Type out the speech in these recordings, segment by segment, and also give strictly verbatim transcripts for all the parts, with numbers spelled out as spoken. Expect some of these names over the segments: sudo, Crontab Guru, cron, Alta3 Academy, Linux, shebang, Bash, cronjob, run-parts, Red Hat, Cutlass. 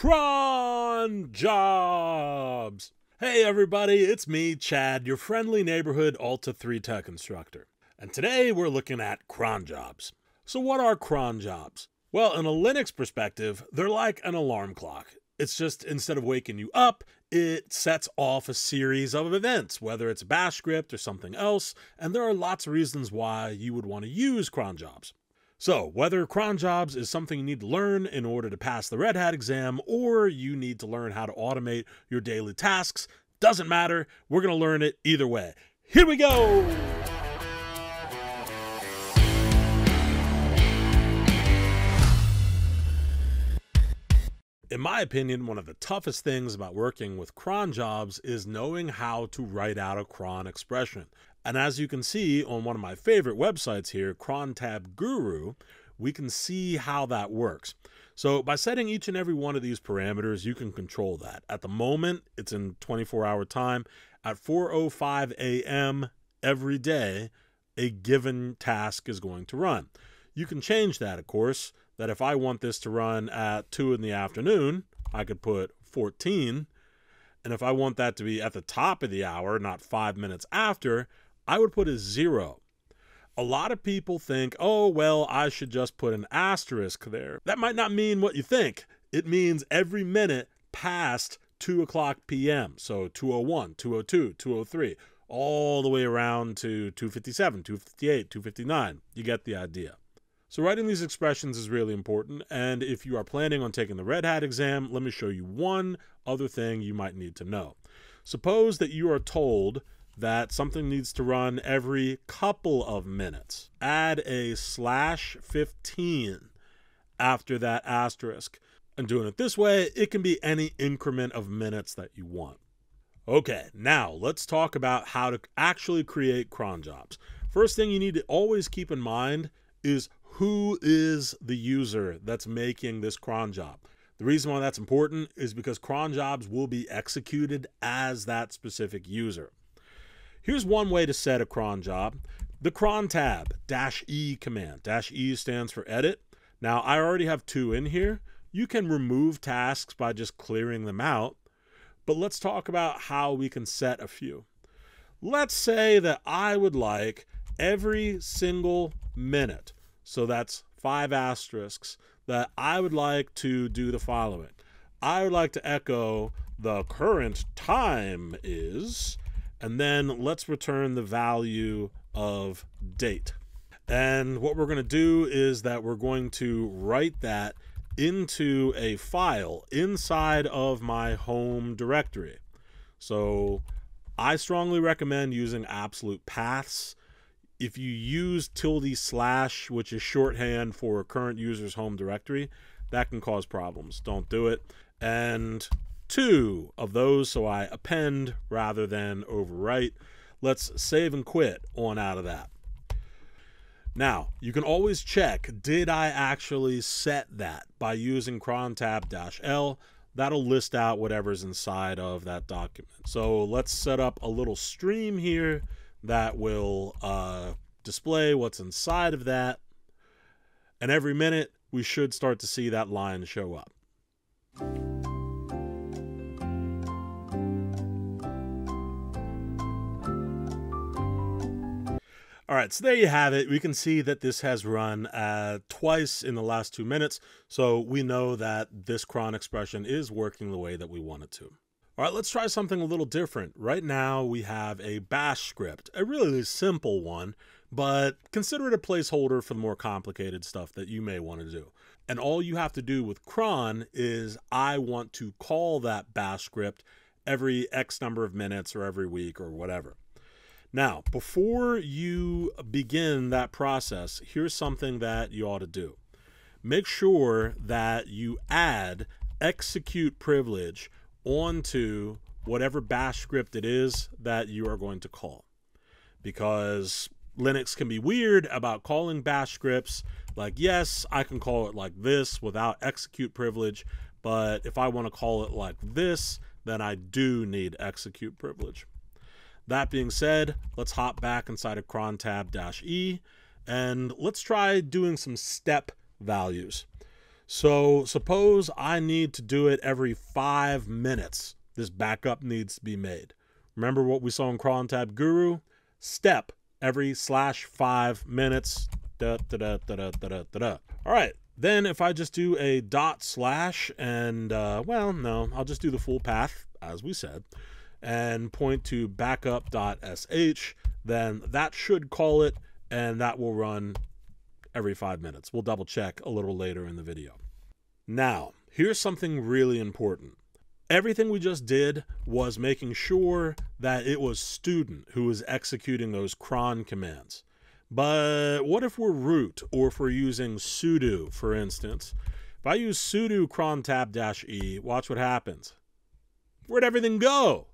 Cronjobs! Hey everybody, it's me, Chad, your friendly neighborhood Alta three Tech Instructor. And today we're looking at cronjobs. So what are cronjobs? Well, in a Linux perspective, they're like an alarm clock. It's just, instead of waking you up, it sets off a series of events, whether it's a bash script or something else, and there are lots of reasons why you would want to use cronjobs. So, whether cronjobs is something you need to learn in order to pass the Red Hat exam, or you need to learn how to automate your daily tasks, doesn't matter. We're going to learn it either way. Here we go! In my opinion, one of the toughest things about working with cronjobs is knowing how to write out a cron expression. And as you can see on one of my favorite websites here, Crontab Guru, we can see how that works. So by setting each and every one of these parameters, you can control that. At the moment, it's in twenty-four hour time. At four oh five A M every day, a given task is going to run. You can change that, of course, that if I want this to run at two in the afternoon, I could put fourteen. And if I want that to be at the top of the hour, not five minutes after, I would put a zero. A lot of people think, oh, well, I should just put an asterisk there. That might not mean what you think. It means every minute past two o'clock P M So two oh one, two oh two, two oh three, all the way around to two fifty-seven, two fifty-eight, two fifty-nine. You get the idea. So writing these expressions is really important, and if you are planning on taking the Red Hat exam, let me show you one other thing you might need to know. Suppose that you are told that something needs to run every couple of minutes. Add a slash fifteen after that asterisk. And doing it this way, it can be any increment of minutes that you want. Okay, now let's talk about how to actually create cronjobs. First thing you need to always keep in mind is who is the user that's making this cronjob. The reason why that's important is because cronjobs will be executed as that specific user. Here's one way to set a cronjob. The Crontab dash E command. Dash E stands for edit. Now I already have two in here. You can remove tasks by just clearing them out, but let's talk about how we can set a few. Let's say that I would like every single minute, so that's five asterisks, that I would like to do the following. I would like to echo the current time is, and then let's return the value of date. And what we're going to do is that we're going to write that into a file inside of my home directory. So I strongly recommend using absolute paths. If you use tilde slash, which is shorthand for a current user's home directory, that can cause problems. Don't do it. And two of those, so I append rather than overwrite. Let's save and quit on out of that. Now, you can always check, did I actually set that by using crontab-l? That'll list out whatever's inside of that document. So let's set up a little stream here that will uh, display what's inside of that. And every minute, we should start to see that line show up. All right, so there you have it. We can see that this has run uh, twice in the last two minutes. So we know that this cron expression is working the way that we want it to. All right, let's try something a little different. Right now we have a bash script, a really simple one, but consider it a placeholder for the more complicated stuff that you may want to do. And all you have to do with cron is I want to call that bash script every X number of minutes or every week or whatever. Now, before you begin that process, here's something that you ought to do. Make sure that you add execute privilege onto whatever bash script it is that you are going to call, because Linux can be weird about calling bash scripts. Like, yes, I can call it like this without execute privilege, but if I want to call it like this, then I do need execute privilege. That being said, let's hop back inside of crontab-e and let's try doing some step values. So suppose I need to do it every five minutes. This backup needs to be made. Remember what we saw in Crontab Guru? Step every slash five minutes. Da, da, da, da, da, da, da, da. All right. Then if I just do a dot slash and, uh, well, no, I'll just do the full path, as we said, and point to backup.sh, then that should call it, and that will run every five minutes. We'll double check a little later in the video. Now, here's something really important. Everything we just did was making sure that it was student who was executing those cron commands. But what if we're root, or if we're using sudo, for instance? If I use sudo crontab-e, watch what happens. Where'd everything go?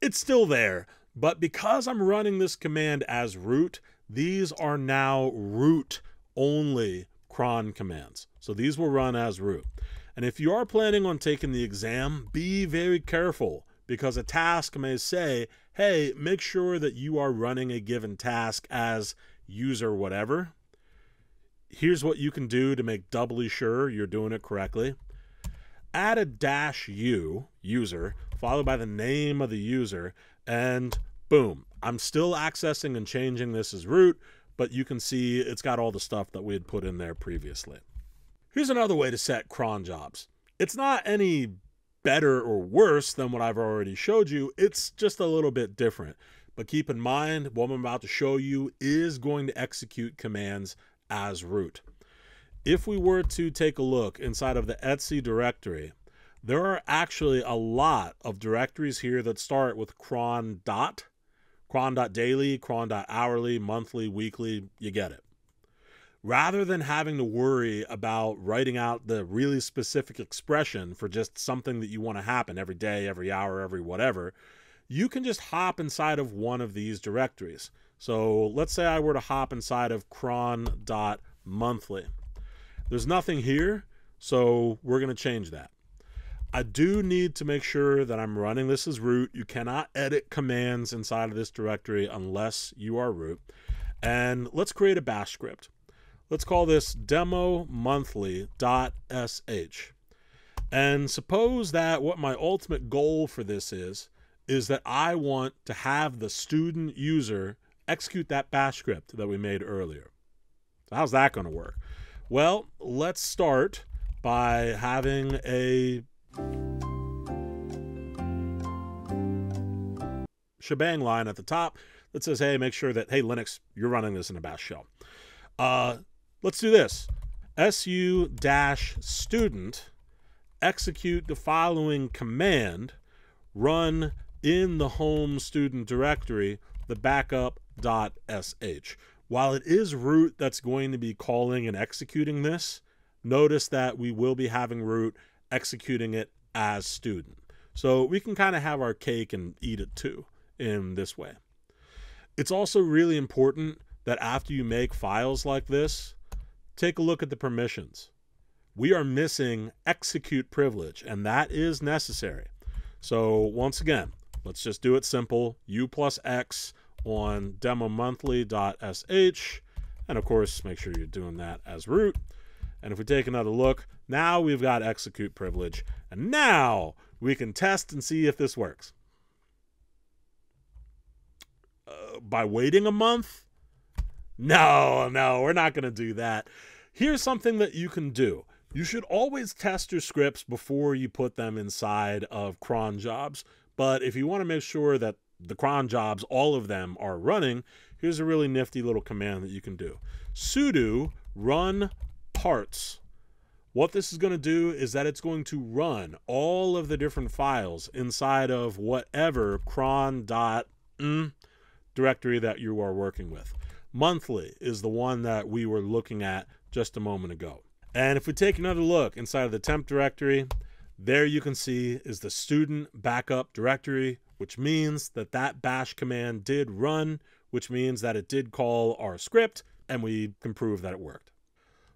It's still there, but because I'm running this command as root, these are now root-only cron commands. So these will run as root. And if you are planning on taking the exam, be very careful, because a task may say, hey, make sure that you are running a given task as user whatever. Here's what you can do to make doubly sure you're doing it correctly. Add a dash u, user, followed by the name of the user, and boom. I'm still accessing and changing this as root, but you can see it's got all the stuff that we had put in there previously. Here's another way to set cron jobs. It's not any better or worse than what I've already showed you. It's just a little bit different. But keep in mind, what I'm about to show you is going to execute commands as root. If we were to take a look inside of the Etsy directory, there are actually a lot of directories here that start with cron dot, cron.daily, cron.hourly, monthly, weekly, you get it. Rather than having to worry about writing out the really specific expression for just something that you want to happen every day, every hour, every whatever, you can just hop inside of one of these directories. So let's say I were to hop inside of cron.monthly. There's nothing here, so we're going to change that. I do need to make sure that I'm running this as root. You cannot edit commands inside of this directory unless you are root. And let's create a bash script. Let's call this demo monthly.sh. And suppose that what my ultimate goal for this is, is that I want to have the student user execute that bash script that we made earlier. So how's that going to work? Well, let's start by having a shebang line at the top that says, hey, make sure that, hey, Linux, you're running this in a bash shell. Uh, let's do this. su-student execute the following command, run in the home student directory, the backup.sh. While it is root that's going to be calling and executing this, notice that we will be having root executing it as student. So we can kind of have our cake and eat it too in this way. It's also really important that after you make files like this, take a look at the permissions. We are missing execute privilege, and that is necessary. So once again, let's just do it simple, u plus x, on demo monthly.sh, and of course make sure you're doing that as root. And if we take another look, now we've got execute privilege, and now we can test and see if this works. Uh, by waiting a month? No, no, we're not going to do that. Here's something that you can do. You should always test your scripts before you put them inside of cron jobs, but if you want to make sure that the cron jobs, all of them are running, here's a really nifty little command that you can do. Sudo run parts. What this is going to do is that it's going to run all of the different files inside of whatever cron dot mm directory that you are working with. Monthly is the one that we were looking at just a moment ago. And if we take another look inside of the temp directory, there you can see is the student backup directory, which means that that bash command did run, which means that it did call our script, and we can prove that it worked.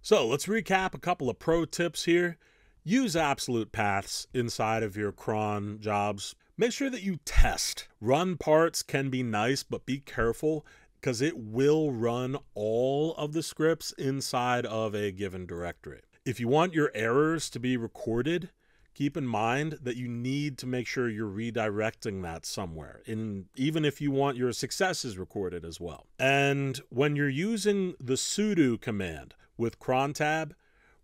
So let's recap a couple of pro tips here. Use absolute paths inside of your cron jobs. Make sure that you test. Run parts can be nice, but be careful because it will run all of the scripts inside of a given directory. if you want your errors to be recorded, keep in mind that you need to make sure you're redirecting that somewhere, in, even if you want your successes recorded as well. And when you're using the sudo command with Crontab,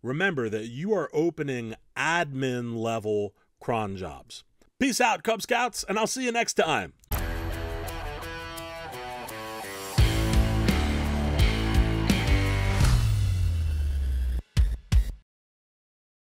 remember that you are opening admin level cron jobs. Peace out, Cub Scouts, and I'll see you next time.